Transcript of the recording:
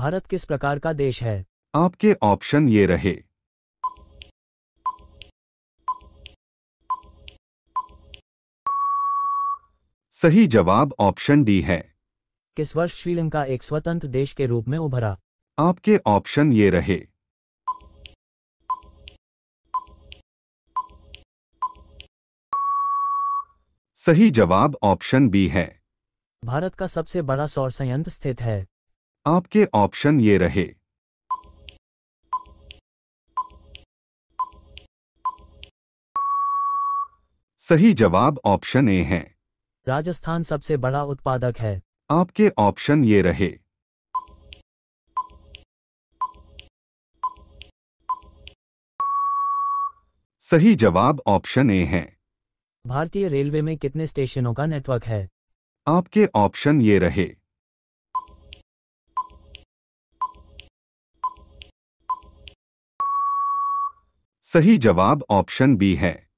भारत किस प्रकार का देश है? आपके ऑप्शन ये रहे। सही जवाब ऑप्शन डी है। किस वर्ष श्रीलंका एक स्वतंत्र देश के रूप में उभरा? आपके ऑप्शन ये रहे। सही जवाब ऑप्शन बी है। भारत का सबसे बड़ा सौर संयंत्र स्थित है? आपके ऑप्शन ये रहे। सही जवाब ऑप्शन ए है। राजस्थान सबसे बड़ा उत्पादक है? आपके ऑप्शन ये रहे। सही जवाब ऑप्शन ए है। भारतीय रेलवे में कितने स्टेशनों का नेटवर्क है? आपके ऑप्शन ये रहे। सही जवाब ऑप्शन बी है।